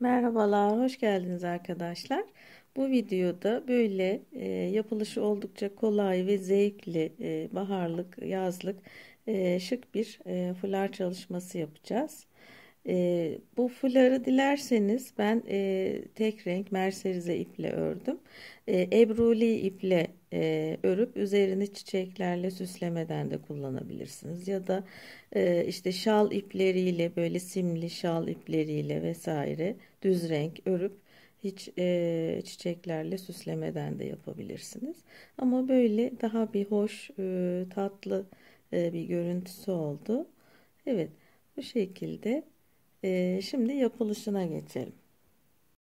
Merhabalar, hoş geldiniz arkadaşlar. Bu videoda böyle yapılışı oldukça kolay ve zevkli baharlık, yazlık şık bir fular çalışması yapacağız. Bu fuları dilerseniz ben tek renk merserize iple ördüm. Ebruli iple örüp üzerini çiçeklerle süslemeden de kullanabilirsiniz. Ya da işte şal ipleriyle, böyle simli şal ipleriyle vesaire düz renk örüp hiç çiçeklerle süslemeden de yapabilirsiniz. Ama böyle daha bir hoş, tatlı bir görüntüsü oldu. Evet, bu şekilde. Şimdi yapılışına geçelim.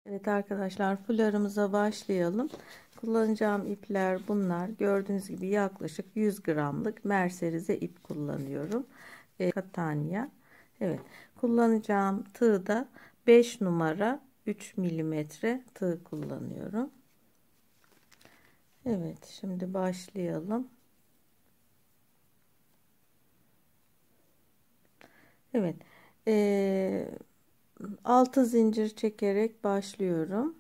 Evet arkadaşlar, fularımıza başlayalım. Kullanacağım ipler bunlar. Gördüğünüz gibi yaklaşık 100 gramlık merserize ip kullanıyorum. Katania. Evet, kullanacağım tığ da 5 numara 3 milimetre tığ kullanıyorum. Evet, şimdi başlayalım. Evet. 6 zincir çekerek başlıyorum.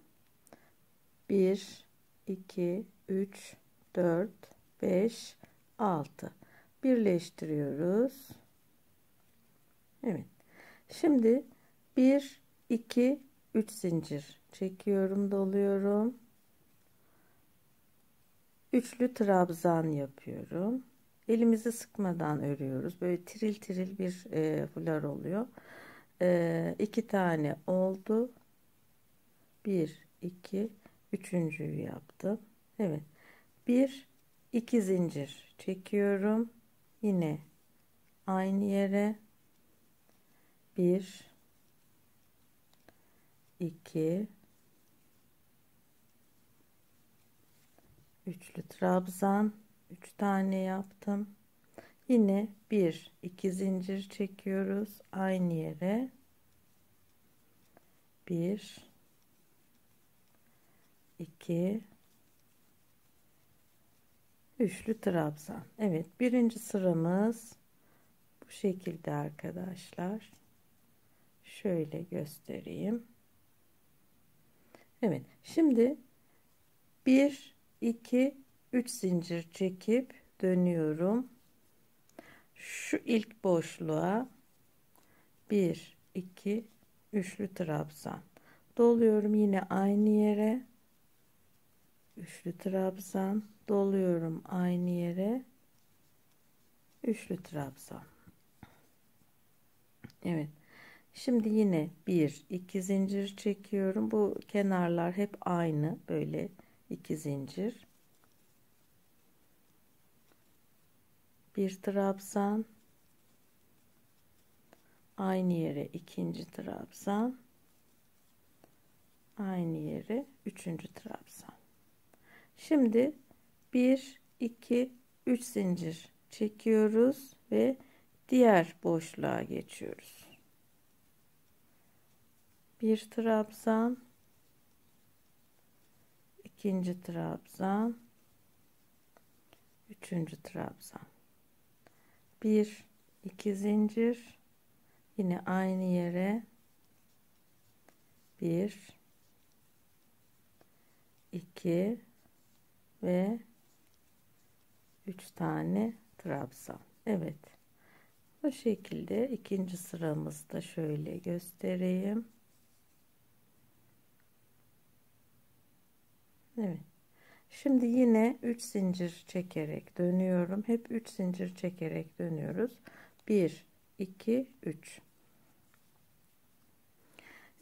1 2 3 4 5 6 birleştiriyoruz. Evet. Şimdi 1 2 3 zincir çekiyorum, doluyorum. Üçlü trabzan yapıyorum. Elimizi sıkmadan örüyoruz. Böyle tiril tiril bir fular oluyor. 2 tane oldu. 1, 2, 3.'yü yaptım. Evet. 1, 2 zincir çekiyorum. Yine aynı yere. 1, 2, üçlü trabzan. 3 tane yaptım. Yine 1 2 zincir çekiyoruz aynı yere. 1 2 üçlü trabzan. Evet, birinci sıramız bu şekilde arkadaşlar. Şöyle göstereyim. Evet, şimdi 1 2 3 zincir çekip dönüyorum. Şu ilk boşluğa 1 2 üçlü trabzan doluyorum, yine aynı yere. Üçlü trabzan doluyorum, aynı yere. Üçlü trabzan. Evet. Şimdi yine 1 2 zincir çekiyorum. Bu kenarlar hep aynı, böyle 2 zincir. Bir trabzan, aynı yere ikinci trabzan, aynı yere üçüncü trabzan. Şimdi 1 2 3 zincir çekiyoruz ve diğer boşluğa geçiyoruz. Bir trabzan, ikinci trabzan, üçüncü trabzan. 1 2 zincir, yine aynı yere. 1 2 ve 3 tane trabzan. Evet, bu şekilde ikinci sıramızda şöyle göstereyim. Evet. Şimdi yine 3 zincir çekerek dönüyorum. Hep 3 zincir çekerek dönüyoruz. 1 2 3.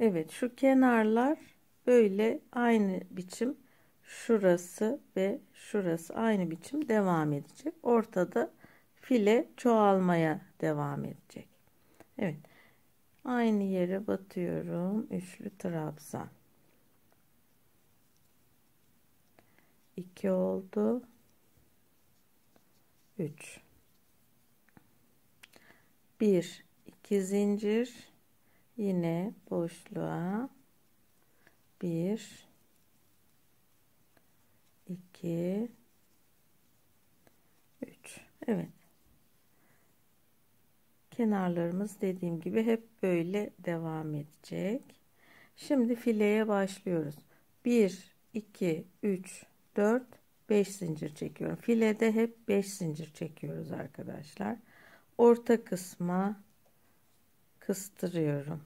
Evet, şu kenarlar böyle aynı biçim, şurası ve şurası aynı biçim devam edecek. Ortada file çoğalmaya devam edecek. Evet. Aynı yere batıyorum. Üçlü trabzan. 2 oldu. 3 1 2 zincir, yine boşluğa. 1 2 3. Evet, kenarlarımız dediğim gibi hep böyle devam edecek. Şimdi fileye başlıyoruz. 1, 2, 3, 4, 5 zincir çekiyorum. Filede hep 5 zincir çekiyoruz arkadaşlar. Orta kısma kıstırıyorum.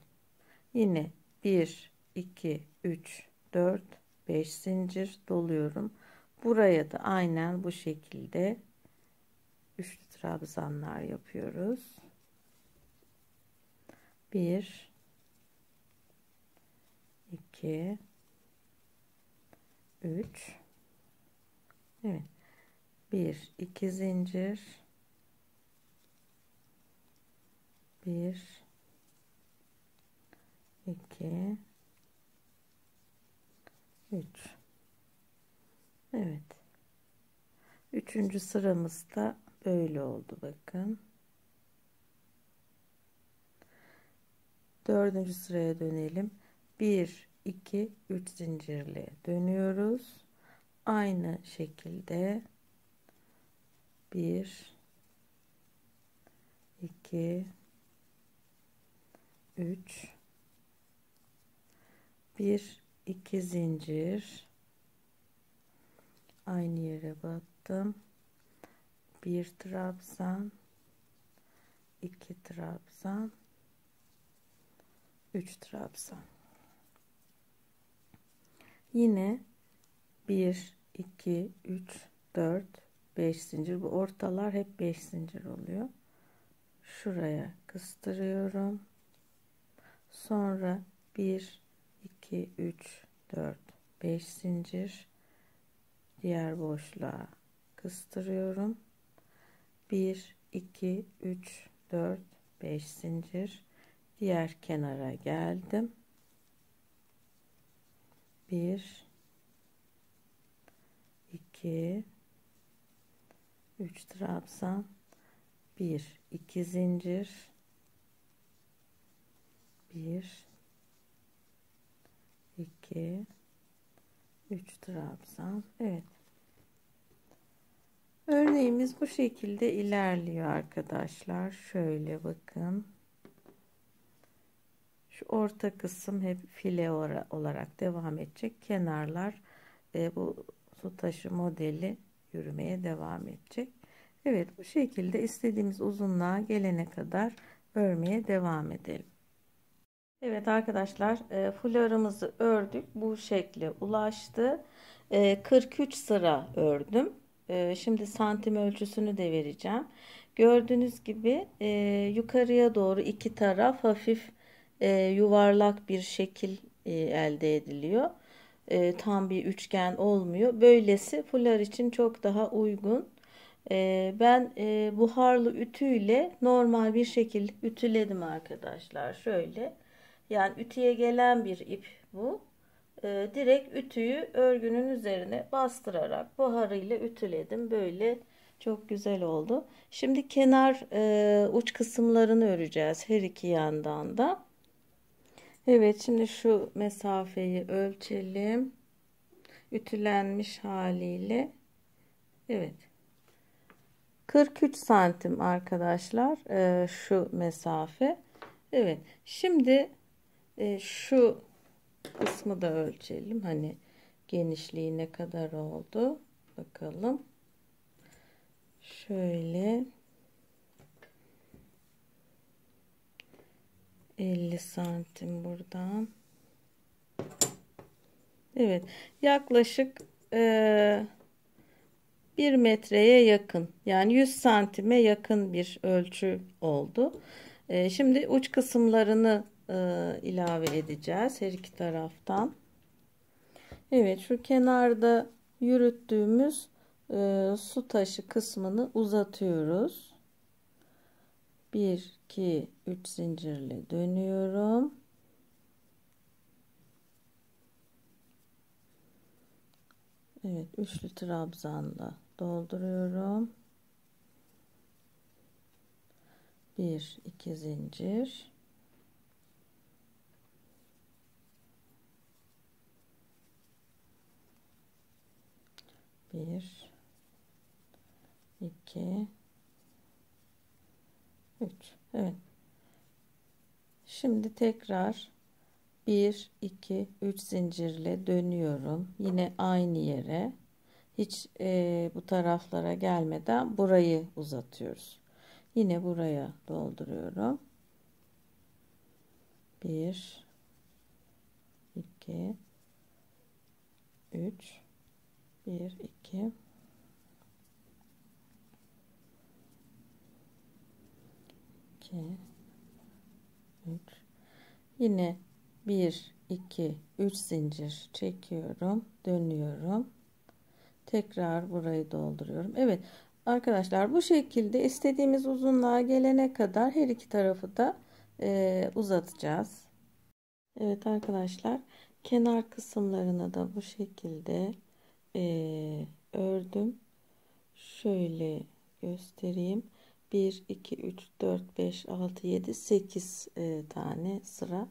Yine 1, 2, 3, 4, 5 zincir doluyorum. Buraya da aynen bu şekilde üçlü trabzanlar yapıyoruz. 1, 2, 3, evet, 1, 2 zincir, 1, 2, 3. Evet. Üçüncü sıramız da böyle oldu. Bakın. Dördüncü sıraya dönelim. 1, 2, 3 zincirle dönüyoruz. Aynı şekilde 1, 2, 3, 1, 2 zincir, aynı yere battım, 1 trabzan, 2 trabzan, 3 trabzan. Yine 1, 2, 3, 4, 5 zincir. Bu ortalar hep 5 zincir oluyor. Şuraya kıstırıyorum. Sonra 1, 2, 3, 4, 5 zincir. Diğer boşluğa kıstırıyorum. 1, 2, 3, 4, 5 zincir. Diğer kenara geldim. 1, 2, 3 trabzan, 1, 2 zincir, 1, 2, 3 trabzan. Evet. Örneğimiz bu şekilde ilerliyor arkadaşlar. Şöyle bakın. Şu orta kısım hep file olarak devam edecek. Kenarlar bu su taşı modeli yürümeye devam edecek. Evet, bu şekilde istediğimiz uzunluğa gelene kadar örmeye devam edelim. Evet arkadaşlar, fularımızı ördük, bu şekle ulaştı. 43 sıra ördüm. Şimdi santim ölçüsünü de vereceğim. Gördüğünüz gibi yukarıya doğru iki taraf hafif yuvarlak bir şekil elde ediliyor. Tam bir üçgen olmuyor. Böylesi fular için çok daha uygun. Ben buharlı ütüyle normal bir şekil ütüledim arkadaşlar. Şöyle. Yani ütüye gelen bir ip bu. Direkt ütüyü örgünün üzerine bastırarak buharıyla ütüledim. Böyle çok güzel oldu. Şimdi kenar uç kısımlarını öreceğiz her iki yandan da. Evet, şimdi şu mesafeyi ölçelim. Ütülenmiş haliyle. Evet. 43 santim arkadaşlar şu mesafe. Evet. Şimdi şu kısmı da ölçelim. Hani genişliği ne kadar oldu? Bakalım. Şöyle 50 santim buradan. Evet. Yaklaşık 1 metreye yakın. Yani 100 santime yakın bir ölçü oldu. Şimdi uç kısımlarını ilave edeceğiz her iki taraftan. Evet, şu kenarda yürüttüğümüz su taşı kısmını uzatıyoruz. 1, 2, 3 zincirle dönüyorum. Evet, üçlü trabzanla dolduruyorum. 1, 2 zincir. 1, 2, 3. Evet. Şimdi tekrar 1 2 3 zincirle dönüyorum yine aynı yere, hiç bu taraflara gelmeden burayı uzatıyoruz, yine buraya dolduruyorum. 1 2 3 1 2 2 3 yine 1 2 3 zincir çekiyorum, dönüyorum, tekrar burayı dolduruyorum. Evet arkadaşlar, bu şekilde istediğimiz uzunluğa gelene kadar her iki tarafı da uzatacağız. Evet arkadaşlar, kenar kısımlarını da bu şekilde ördüm, şöyle göstereyim. 1 2 3 4 5 6 7 8 tane sıra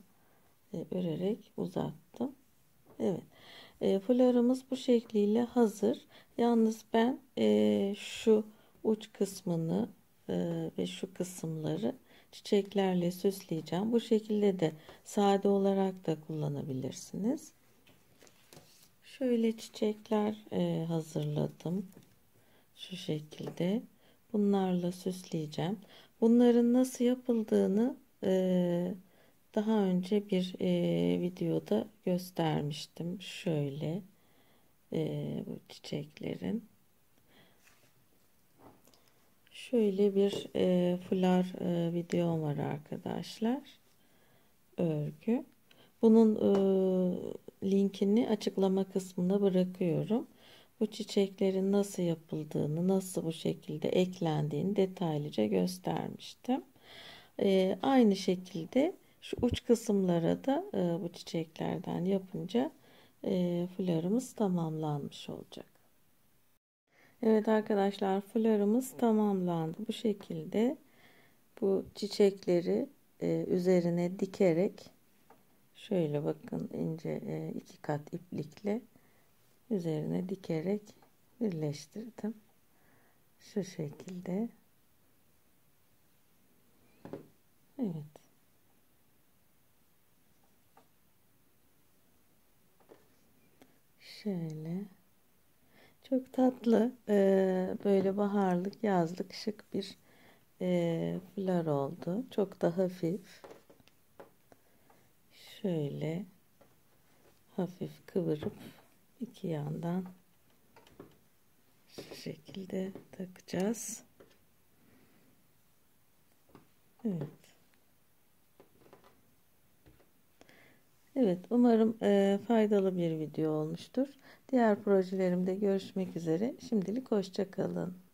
örerek uzattım. Evet, fularımız bu şekliyle hazır. Yalnız ben şu uç kısmını ve şu kısımları çiçeklerle süsleyeceğim. Bu şekilde de sade olarak da kullanabilirsiniz. Şöyle çiçekler hazırladım, şu şekilde bunlarla süsleyeceğim. Bunların nasıl yapıldığını daha önce bir videoda göstermiştim. Şöyle bu çiçeklerin şöyle bir fular videom var arkadaşlar, örgü. Bunun linkini açıklama kısmına bırakıyorum. Bu çiçeklerin nasıl yapıldığını, nasıl bu şekilde eklendiğini detaylıca göstermiştim. Aynı şekilde şu uç kısımlara da bu çiçeklerden yapınca fularımız tamamlanmış olacak. Evet arkadaşlar, fularımız tamamlandı. Bu şekilde bu çiçekleri üzerine dikerek şöyle bakın, ince iki kat iplikle üzerine dikerek birleştirdim. Şu şekilde. Evet. Şöyle. Çok tatlı, böyle baharlık, yazlık, şık bir fular oldu. Çok da hafif. Şöyle hafif kıvırıp iki yandan şu şekilde takacağız. Evet. Evet, umarım faydalı bir video olmuştur. Diğer projelerimde görüşmek üzere. Şimdilik hoşça kalın.